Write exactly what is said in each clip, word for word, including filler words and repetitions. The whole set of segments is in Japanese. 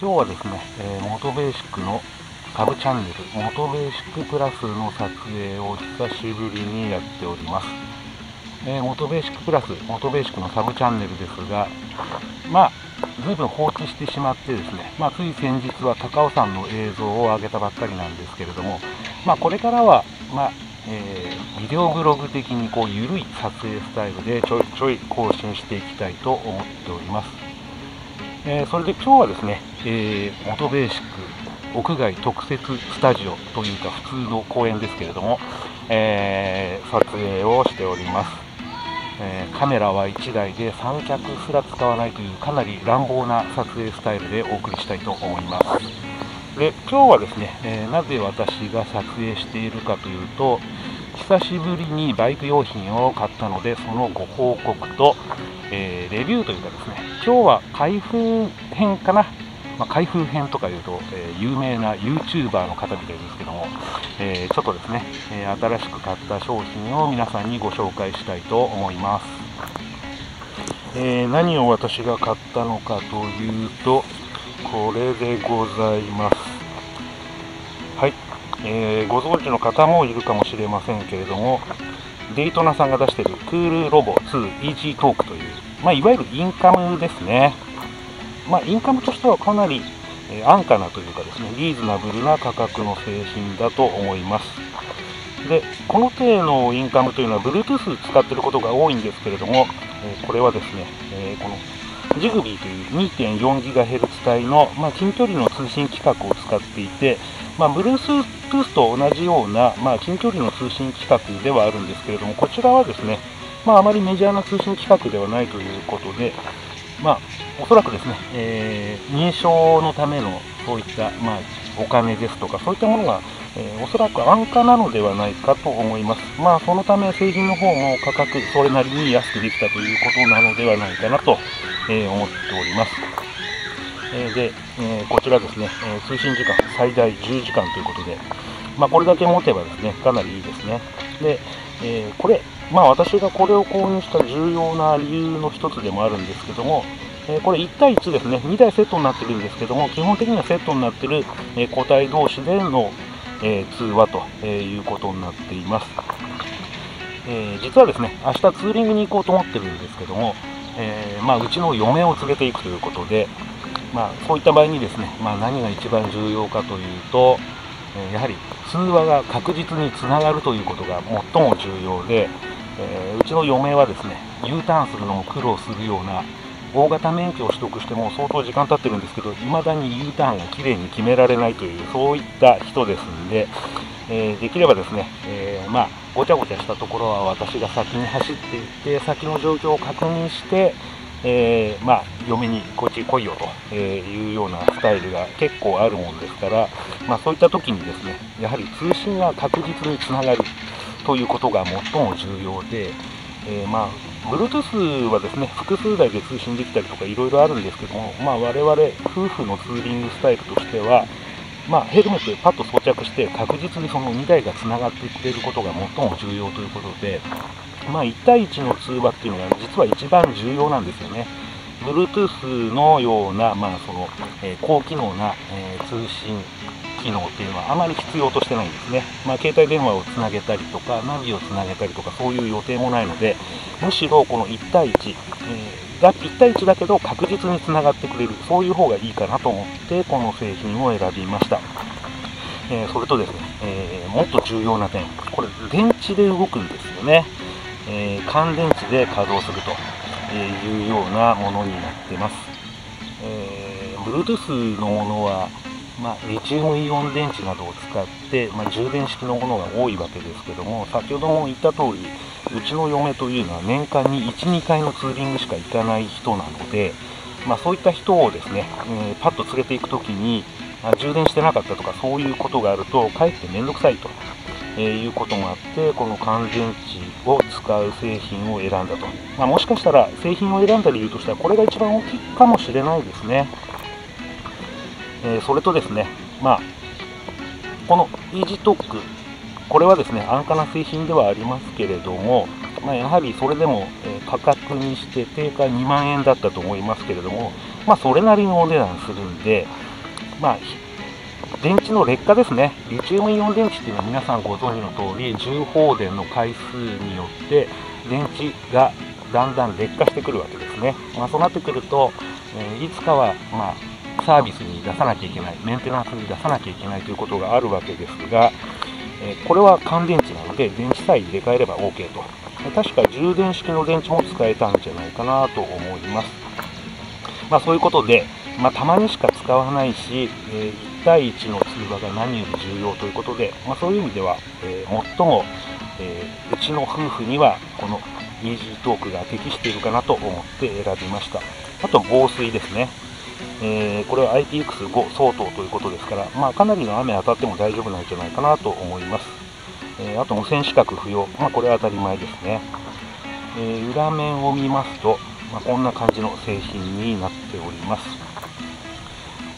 今日はですね、えー、MotoBasicのサブチャンネル、MotoBasic Plusの撮影を久しぶりにやっております。えー、MotoBasic Plus、MotoBasicのサブチャンネルですが、まあ、ずいぶん放置してしまってですね、まあ、つい先日は高尾山の映像を上げたばっかりなんですけれども、まあ、これからは、まあ、えー、ビデオブログ的にこう緩い撮影スタイルでちょいちょい更新していきたいと思っております。えー、それで今日はですね、えー、MotoBasic屋外特設スタジオというか普通の公園ですけれども、えー、撮影をしております。えー、カメラはいちだいで三脚すら使わないというかなり乱暴な撮影スタイルでお送りしたいと思います。で、今日はですね、えー、なぜ私が撮影しているかというと、久しぶりにバイク用品を買ったので、そのご報告と、えー、レビューというかですね、今日は開封編かな、まあ、開封編とかいうと、えー、有名な ユーチューバー の方みたいですけども、えー、ちょっとですね、えー、新しく買った商品を皆さんにご紹介したいと思います。えー、何を私が買ったのかというと、これでございます。はい、えー、ご存知の方もいるかもしれませんけれども、デイトナさんが出しているクールロボツーイージートークという、まあ、いわゆるインカムですね。まあ、インカムとしてはかなり、えー、安価なというかですね、リーズナブルな価格の製品だと思います。で、この程度のインカムというのは ブルートゥース 使っていることが多いんですけれども、えー、これはですね、えー、このジグビーという にてんよんギガヘルツ 帯の、まあ、近距離の通信規格を使っていて、まあ、ブルートゥース と同じような、まあ、近距離の通信規格ではあるんですけれども、こちらはですね、まあ、あまりメジャーな通信規格ではないということで、まあ、おそらくですね、えー、認証のためのそういった、まあ、お金ですとか、そういったものが、えー、おそらく安価なのではないかと思います。まあ、そのため製品の方も価格それなりに安くできたということなのではないかなと、えー、思っております。えー、で、えー、こちらですね、えー、通信時間最大じゅうじかんということで、まあ、これだけ持てばですね、かなりいいですね。で、えー、これ、まあ、私がこれを購入した重要な理由の一つでもあるんですけども、えー、これいちたいいちですね、にだいセットになってるんですけども、基本的にはセットになってる、えー、個体同士での、えー、通話と、えー、いうことになっています。えー、実はですね、明日ツーリングに行こうと思ってるんですけども、えーまあ、うちの嫁を連れていくということで、まあ、そういった場合にですね、まあ、何が一番重要かというと、えー、やはり通話が確実につながるということが最も重要で、えー、うちの嫁はですね、ユーターンするのも苦労するような大型免許を取得しても相当時間経ってるんですけど、未だに ユーターンがきれいに決められないという、そういった人ですんで、えー、できればですね、えー、まあごちゃごちゃしたところは私が先に走っていって、先の状況を確認して、えー、まあ嫁にこっち来いよというようなスタイルが結構あるもんですから、まあ、そういった時にですね、やはり通信が確実につながるということが最も重要で、えー、まあ ブルートゥース はですね、複数台で通信できたりとかいろいろあるんですけども、まあ、我々夫婦のツーリングスタイルとしては、まあ、ヘルメットでパッと装着して確実にそのにだいがつながってくれることが最も重要ということで、まあ、いちたいいちの通話っていうのが実は一番重要なんですよね。ブルートゥース のような、まあそのえー、高機能な、えー、通信機能っていうのはあまり必要としてないんですね。まあ、携帯電話をつなげたりとか、ナビをつなげたりとか、そういう予定もないので、むしろこのいちたいいち、えー、がいちたいいちだけど確実につながってくれる、そういう方がいいかなと思ってこの製品を選びました。えー、それとですね、えー、もっと重要な点、これ電池で動くんですよね。えー、乾電池で稼働するというようなものになってます。えー、ブルートゥース のものはまあ、リチウムイオン電池などを使って、まあ、充電式のものが多いわけですけども、先ほども言った通り、うちの嫁というのは年間にいち、にかいのツーリングしか行かない人なので、まあ、そういった人をですね、えー、パッと連れて行くときに、まあ、充電してなかったとかそういうことがあるとかえって面倒くさいと、えー、いうこともあって、この乾電池を使う製品を選んだと、まあ、もしかしたら製品を選んだ理由としてはこれが一番大きいかもしれないですね。えー、それとですね、まあ、このイージートーク、これはですね、安価な製品ではありますけれども、まあ、やはりそれでも、えー、価格にして定価にまんえんだったと思いますけれども、まあ、それなりのお値段するんで、まあ、電池の劣化ですね。リチウムイオン電池っていうのは皆さんご存知の通り、重放電の回数によって電池がだんだん劣化してくるわけですね。まあ、そうなってくると、えー、いつかは、まあ、サービスに出さなきゃいけない、メンテナンスに出さなきゃいけないということがあるわけですが、えー、これは乾電池なので電池さえ入れ替えれば OK と。確か充電式の電池も使えたんじゃないかなと思います。まあ、そういうことで、まあ、たまにしか使わないし、えー、いちたいいちの通話が何より重要ということで、まあ、そういう意味では、えー、最も、えー、うちの夫婦にはこのイージートークが適しているかなと思って選びました。あと防水ですね、えー、これは アイピーエックスファイブ 相当ということですから、まあ、かなりの雨当たっても大丈夫なんじゃないかなと思います。えー、あと無線資格不要、まあ、これは当たり前ですね。えー、裏面を見ますと、まあ、こんな感じの製品になっております。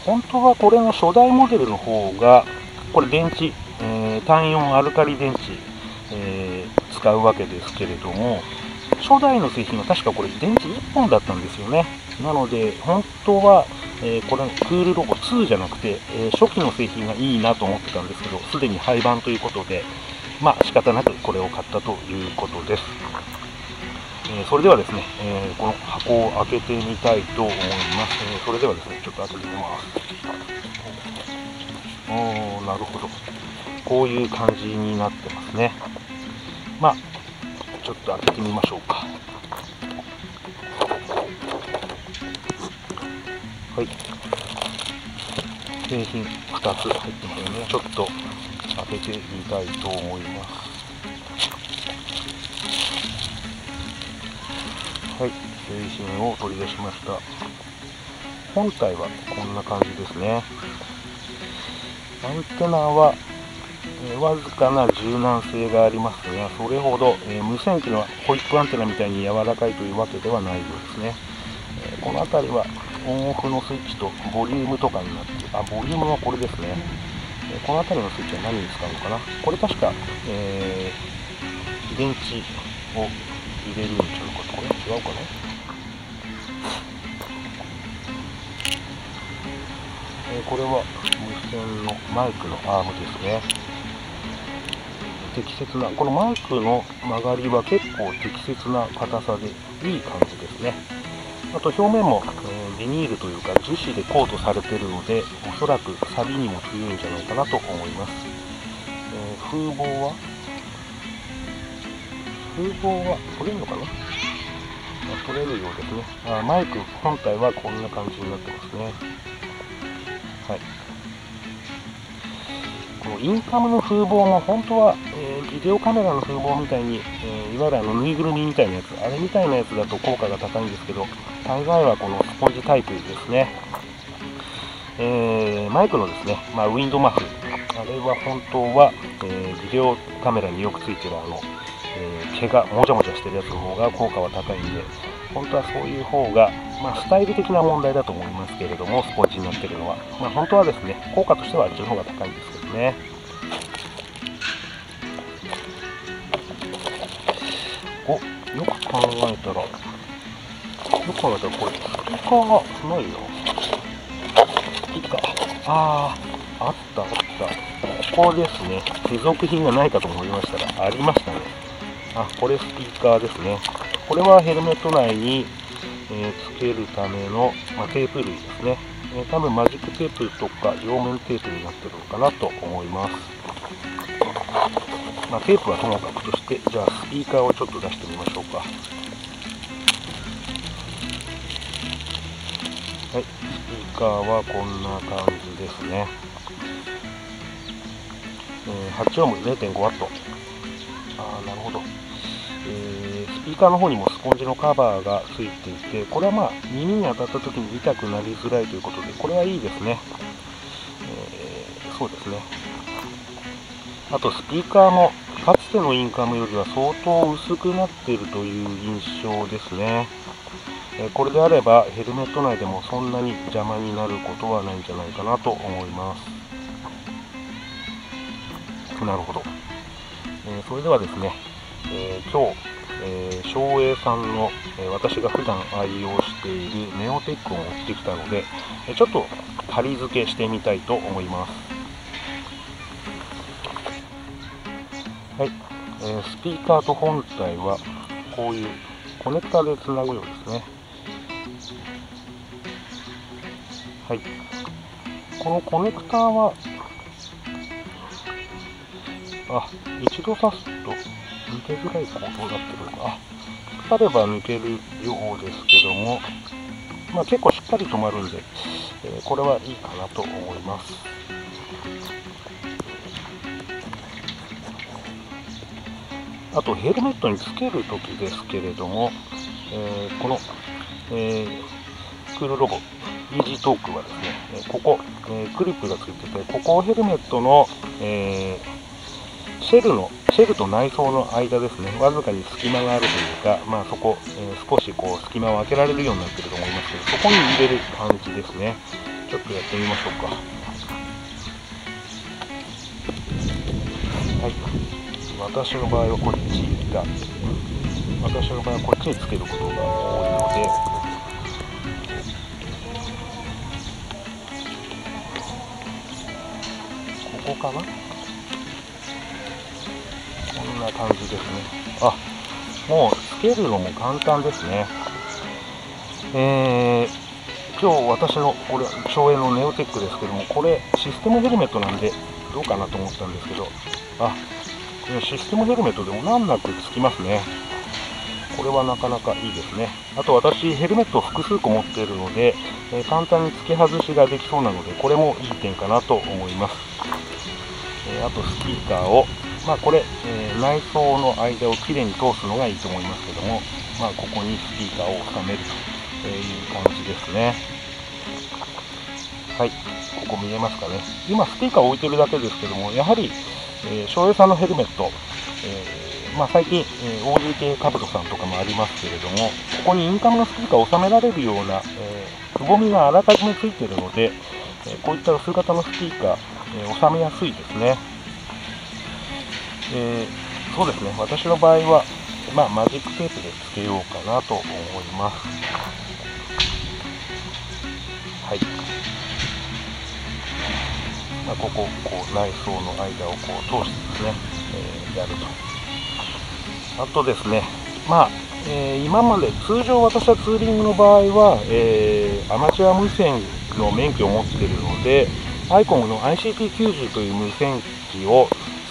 本当はこれの初代モデルの方が、これ電池、えー、単よんアルカリ電池、えー、使うわけですけれども、初代の製品は確かこれ電池いっぽんだったんですよね。なので本当は、えー、これクールロゴツーじゃなくて、えー、初期の製品がいいなと思ってたんですけど、すでに廃盤ということで、まあ仕方なくこれを買ったということです。えー、それではですね、えー、この箱を開けてみたいと思います。えー、それではですね、ちょっと開けてみます。おー、なるほど、こういう感じになってますね。まあちょっと開けてみましょうか。はい、製品ふたつ入ってますね。ちょっと開けてみたいと思います。はい、製品を取り出しました。本体はこんな感じですね。アンテナはわずかな柔軟性がありますね。それほど、えー、無線機のホイップアンテナみたいに柔らかいというわけではないようですね。えー、この辺りはオンオフのスイッチとボリュームとかになって、あ、ボリュームはこれですね。えー、この辺りのスイッチは何に使うのかな。これ確か、えー、電池を入れるんちゃうか。これ違うかな。えー、これは無線のマイクのアームですね。適切な、このマイクの曲がりは結構適切な硬さでいい感じですね。あと表面も、えー、ビニールというか樹脂でコートされているので、おそらく錆にも強いんじゃないかなと思います。えー、風防は風防は取れるのかな、まあ、取れるようですね。あ、マイク本体はこんな感じになってますね。はい、このインカムの風防も本当はビデオカメラの風防みたいに、えー、いわゆるあのぬいぐるみみたいなやつ、あれみたいなやつだと効果が高いんですけど、大概はこのスポンジタイプですね。えー、マイクのですね、まあ、ウィンドマフ、あれは本当は、えー、ビデオカメラによくついてるあの、えー、毛がもじゃもじゃしてるやつの方が効果は高いんで、本当はそういう方が、まあ、スタイル的な問題だと思いますけれども、スポンジになってるのは、まあ、本当はですね、効果としてはあっちの方が高いんですけどね。お、よく考えたら、よく考えたらこれ、スピーカーがないな。スピーカー、あー、あったあった。ここですね、付属品がないかと思いましたが、ありましたね。あ、これスピーカーですね。これはヘルメット内に、えー、つけるための、まあ、テープ類ですね。えー、多分マジックテープとか両面テープになってるのかなと思います。まあ、テープはともかくとして、じゃあスピーカーをちょっと出してみましょうか。はい、スピーカーはこんな感じですね。えー、はちオーム れいてんご ワット。あー、なるほど。えー、スピーカーの方にもスポンジのカバーがついていて、これはまあ耳に当たった時に痛くなりづらいということで、これはいいですね。えー、そうですね。あとスピーカーもかつてのインカムよりは相当薄くなっているという印象ですね。えこれであればヘルメット内でもそんなに邪魔になることはないんじゃないかなと思います。なるほど。えー、それではですね、えー、今日、えー、SHOEIさんの、えー、私が普段愛用しているネオテックを持ってきたので、えー、ちょっと貼り付けしてみたいと思います。はい、えー、スピーカーと本体はこういうコネクタでつなぐようですね。はい、このコネクターはあ一度刺すと抜けづらい構造になってくるのか、あれば抜けるようですけども、まあ、結構しっかり止まるんで、えー、これはいいかなと思います。あとヘルメットにつけるときですけれども、えー、この、えー、クールロゴイージートークはですね、ここ、えー、クリップがついてて、ここをヘルメットの、えー、シェルのシェルと内装の間ですね、わずかに隙間があるというか、まあ、そこ、えー、少しこう隙間を開けられるようになっていると思いますけど、そこに入れる感じですね。ちょっとやってみましょうか。はい、私の場合はこっちが、私の場合はこっちにつけることが多いので。ここかな、こんな感じですね。あ、もうつけるのも簡単ですね。えー、今日私のこれSHOEIのネオテックですけども、これシステムヘルメットなんでどうかなと思ったんですけど、あ、これシステムヘルメットでも難なくつきますね。これはなかなかいいですね。あと私ヘルメットを複数個持っているので、えー、簡単に付け外しができそうなので、これもいい点かなと思います。あとスピーカーを、まあ、これ、えー、内装の間をきれいに通すのがいいと思いますけども、まあ、ここにスピーカーを収めるという感じですね。はい、ここ見えますかね。今スピーカーを置いてるだけですけども、やはり、えー、SHOEIさんのヘルメット、えーまあ、最近、えー、オージーケー カブトさんとかもありますけれども、ここにインカムのスピーカーを収められるような、えー、くぼみがあらかじめついているので、えー、こういった薄型のスピーカー、えー、収めやすいですね。えー、そうですね、私の場合は、まあ、マジックテープでつけようかなと思います。はい、まあ、ここ、こう内装の間をこう通してですね、えー、やると。あとですね、まあえー、今まで通常私はツーリングの場合は、えー、アマチュア無線の免許を持っているので、アイコム の アイシーティーきゅうじゅう という無線機を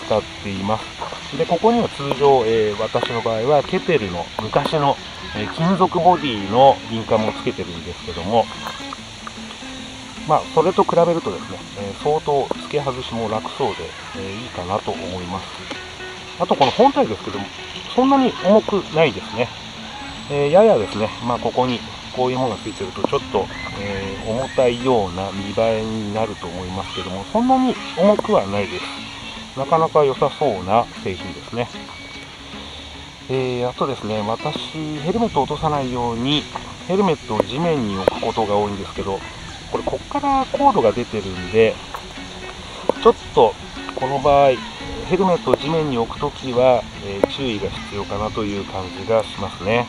使っています。でここには通常、えー、私の場合はケテルの昔の、えー、金属ボディのインカムをつけてるんですけども、まあ、それと比べるとですね、えー、相当付け外しも楽そうで、えー、いいかなと思います。あとこの本体ですけども、そんなに重くないですね。えー、ややですね、まあ、ここにこういうものがついてるとちょっと、えー、重たいような見栄えになると思いますけども、そんなに重くはないです。なかなか良さそうな製品ですね。えー、あとですね、私ヘルメットを落とさないようにヘルメットを地面に置くことが多いんですけど、これこっからコードが出てるんで、ちょっとこの場合ヘルメットを地面に置くときは、えー、注意が必要かなという感じがしますね。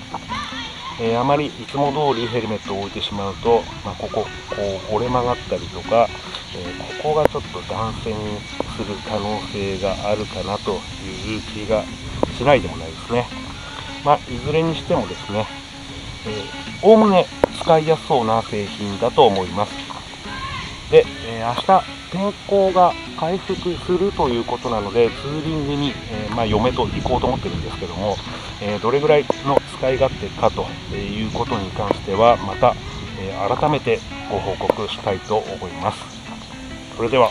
えー、あまりいつも通りヘルメットを置いてしまうと、まあ、ここ、こう折れ曲がったりとか、えー、ここがちょっと断線する可能性があるかなという気がしないでもないですね。まあ、いずれにしてもですね、おおむね使いやすそうな製品だと思います。で、えー、明日天候が回復するということなので、ツーリングに、えーまあ、嫁と行こうと思ってるんですけども、えー、どれぐらいの使い勝手かということに関しては、また、えー、改めてご報告したいと思います。それでは。